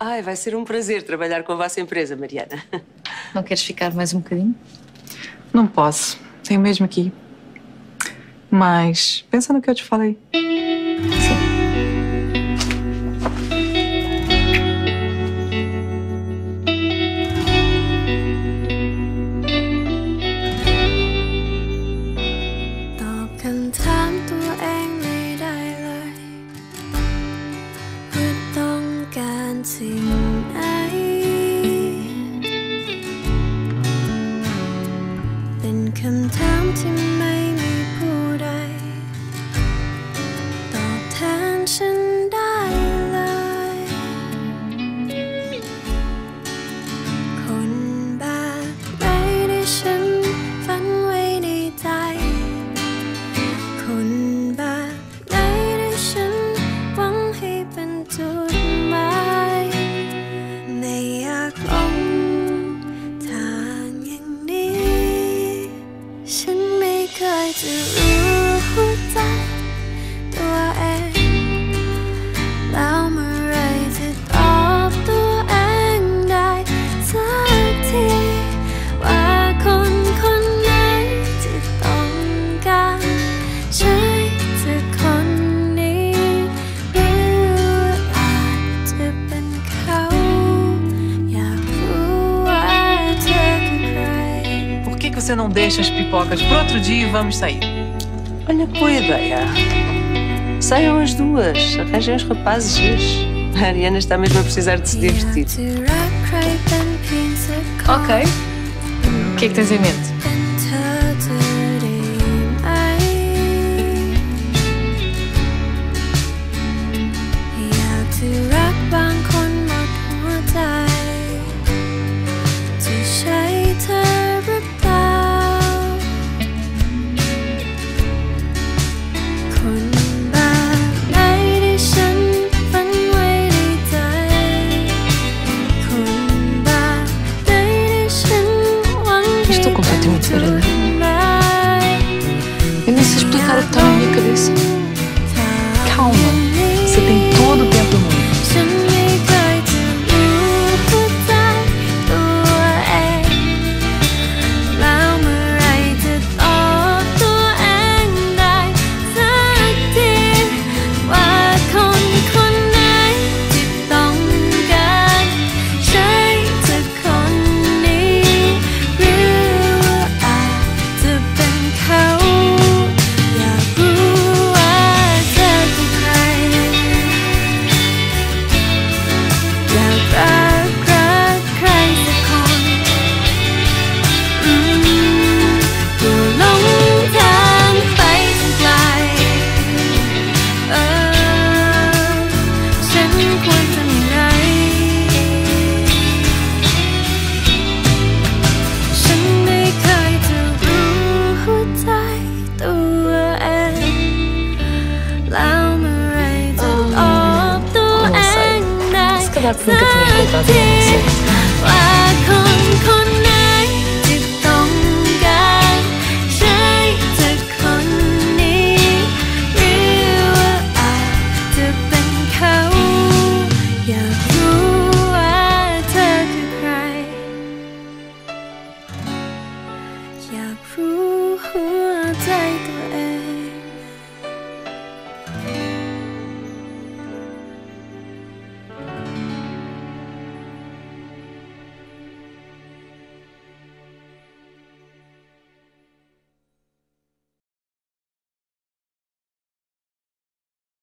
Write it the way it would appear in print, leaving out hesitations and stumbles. Ai, vai ser um prazer trabalhar com a vossa empresa, Mariana. Não queres ficar mais um bocadinho? Não posso. Tenho mesmo aqui. Mas pensa no que eu te falei. Você não deixa as pipocas para outro dia e vamos sair. Olha que boa ideia. Saiam as duas, arranjem os rapazes. A Ariana está mesmo a precisar de se divertir. Ok. O que é que tens em mente? Eu não sei explicar o que está na minha cabeça. Calma, você tem todo o tempo do mundo. Nunca tinha voltado a você.